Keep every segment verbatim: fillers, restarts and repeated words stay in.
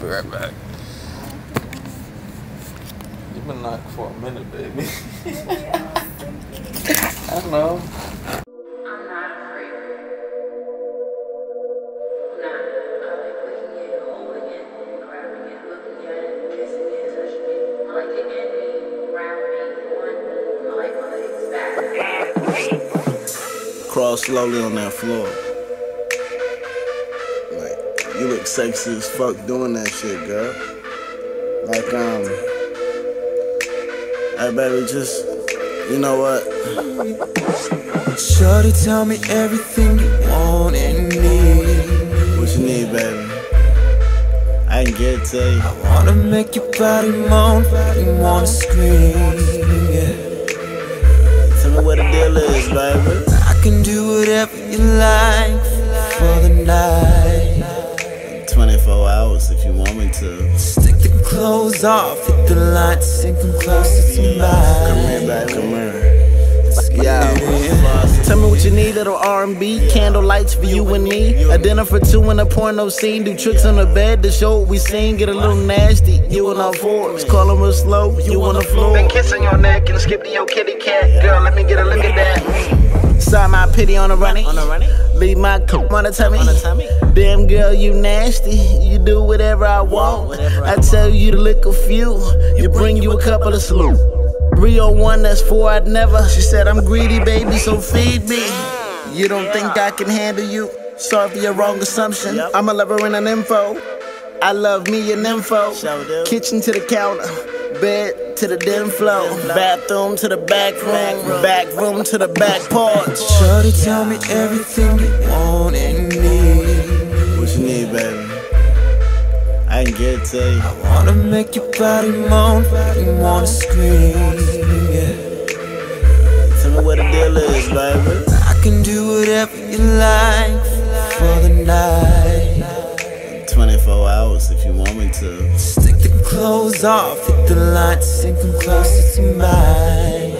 I'll be right back. You've been knocked for a minute, baby. I know. Crawl slowly on that floor. Like, you look sexy as fuck doing that shit, girl. Like, um, hey baby, just, you know what? Shorty, tell me everything you want and need. What you need, baby? I can get it to you. I wanna make your body moan, you wanna scream, yeah. Tell me what the deal is, baby. I can do whatever you like for the night. Twenty-four hours if you want me to. Just take the clothes off, hit the light, sink them closer to mine. Come here, baby, come here. Yeah. Tell me what you need, little R and B. Candle lights for you and me. A dinner for two in a porno scene. Do tricks on the bed to show what we seen. Get a little nasty, you and our fours. Call them real slow, you on the floor. Been kissing your neck and skip to your kitty cat. Girl, let me get a look at that. Saw my pity on the running. Leave my cum on the tummy. Damn girl, you nasty. You do whatever I want. Whatever I, I tell want. You to lick a few. You, you bring you a couple of slew. Three on one, that's four I'd never. She said I'm greedy, baby, so feed me. You don't yeah. think I can handle you? Sorry for your wrong assumption. Yep. I'm a lover and an info. I love me and info. Sure. Kitchen to the counter. Bed to the den floor, bathroom to the back room, back room to the back porch. Shorty, tell me everything you want and need. What you need, baby? I can get it to you. I wanna make your body moan, you wanna scream, yeah. Tell me what the deal is, baby. I can do whatever you like for the night. twenty-four hours if you want me to. Just take the clothes off, the lights sinking closer to mine.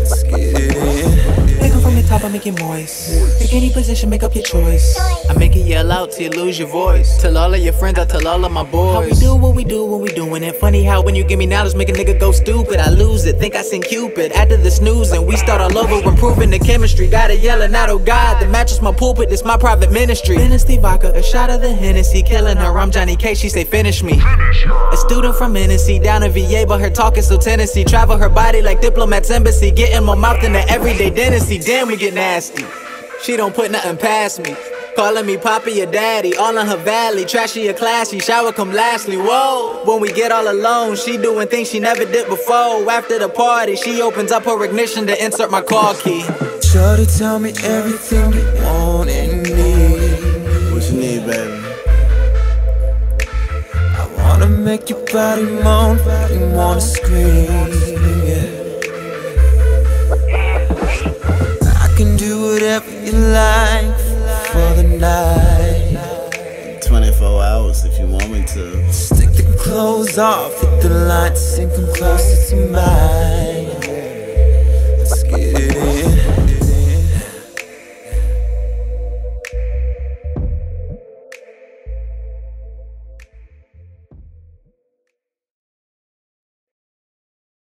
Let's get it in. Pick up from the top, I make it moist. Pick any position, make up your choice. I make it yell out till you lose your voice. Tell all of your friends, I tell all of my boys. How we do what we do, what we doing it. Funny how when you give me knowledge, make a nigga go stupid. I lose it, think I seen Cupid. After the snoozing, we start all over, improving the chemistry. Gotta yelling out, oh God, the mattress, my pulpit, this my private ministry. Dynasty vodka, a shot of the Hennessy, killing her. I'm Johnny K, she say finish me. A student from Tennessee, down in V A, but her talk is so Tennessee. Travel her body like diplomats embassy. Getting more mouth than the everyday dentistry. Damn, we get nasty. She don't put nothing past me. Calling me poppy or daddy, all in her valley. Trashy or classy, shower come lastly, whoa. When we get all alone, she doing things she never did before. After the party, she opens up her ignition to insert my car key. Shorty, tell me everything you want and need. What you need, baby? Make your body moan, you wanna scream, yeah. I can do whatever you like for the night. Twenty-four hours if you want me to. Just take the clothes off, hit the lights, sink them closer to mine.